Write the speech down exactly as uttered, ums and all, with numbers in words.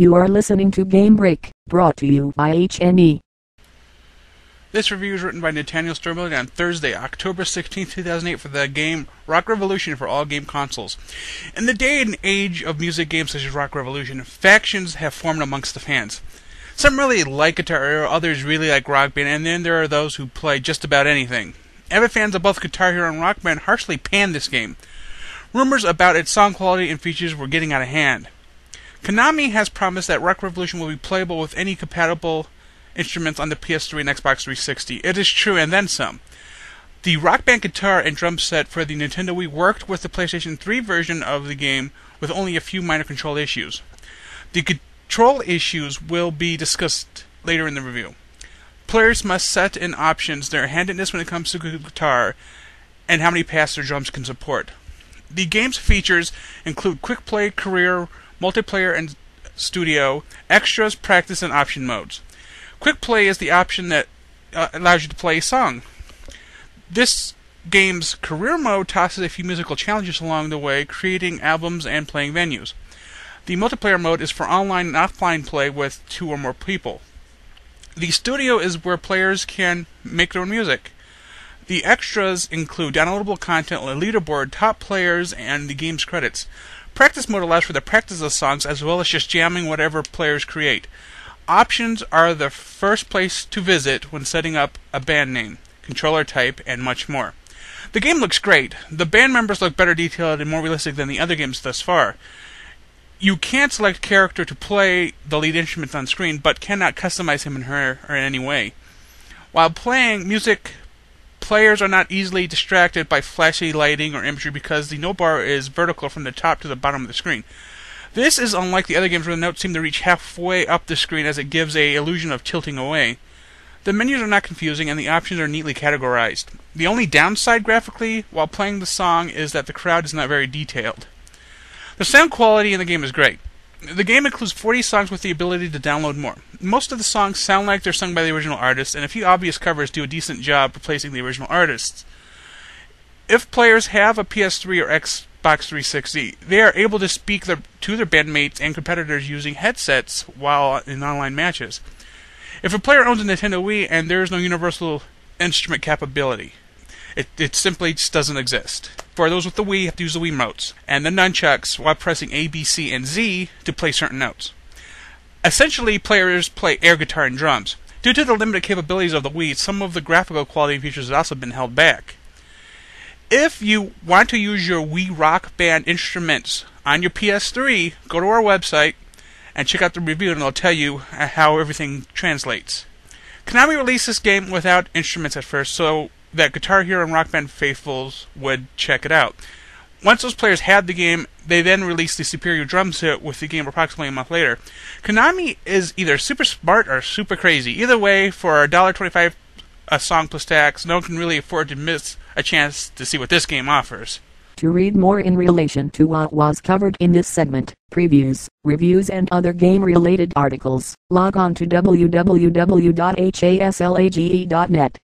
You are listening to GameBreak, brought to you by H N E. This review is written by Nathaniel Sturbelding on Thursday, October sixteenth, two thousand eight, for the game Rock Revolution for all game consoles. In the day and age of music games such as Rock Revolution, factions have formed amongst the fans. Some really like Guitar Hero, others really like Rock Band, and then there are those who play just about anything. Avid fans of both Guitar Hero and Rock Band harshly panned this game. Rumors about its sound quality and features were getting out of hand. Konami has promised that Rock Revolution will be playable with any compatible instruments on the P S three and Xbox three sixty. It is true, and then some. The Rock Band guitar and drum set for the Nintendo Wii worked with the PlayStation three version of the game with only a few minor control issues. The control issues will be discussed later in the review. Players must set in options their handedness when it comes to guitar and how many paths their drums can support. The game's features include quick play, career, multiplayer, and studio, extras, practice, and option modes. Quick play is the option that uh, allows you to play a song. This game's career mode tosses a few musical challenges along the way, creating albums and playing venues. The multiplayer mode is for online and offline play with two or more people. The studio is where players can make their own music. The extras include downloadable content, a leaderboard, top players, and the game's credits. Practice mode allows for the practice of songs as well as just jamming whatever players create. Options are the first place to visit when setting up a band name, controller type, and much more. The game looks great. The band members look better detailed and more realistic than the other games thus far. You can select a character to play the lead instrument on screen, but cannot customize him and her in any way. While playing music, players are not easily distracted by flashy lighting or imagery because the note bar is vertical from the top to the bottom of the screen. This is unlike the other games where the notes seem to reach halfway up the screen as it gives a illusion of tilting away. The menus are not confusing and the options are neatly categorized. The only downside graphically while playing the song is that the crowd is not very detailed. The sound quality in the game is great. The game includes forty songs with the ability to download more. Most of the songs sound like they're sung by the original artists, and a few obvious covers do a decent job replacing the original artists. If players have a P S three or Xbox Xbox three sixty, they are able to speak their, to their bandmates and competitors using headsets while in online matches. If a player owns a Nintendo Wii and there is no universal instrument capability, it, it simply just doesn't exist. For those with the Wii, you have to use the Wii motes and the nunchucks while pressing A, B, C, and Z to play certain notes. Essentially, players play air guitar and drums. Due to the limited capabilities of the Wii, some of the graphical quality features have also been held back. If you want to use your Wii Rock Band instruments on your P S three, go to our website and check out the review and it'll tell you how everything translates. Konami released this game without instruments at first so that Guitar Hero and Rock Band faithfuls would check it out. Once those players had the game, they then released the superior drum set with the game approximately a month later. Konami is either super smart or super crazy. Either way, for one dollar and twenty-five cents a song plus tax, no one can really afford to miss a chance to see what this game offers. To read more in relation to what was covered in this segment, previews, reviews and other game-related articles, log on to w w w dot haslage dot net.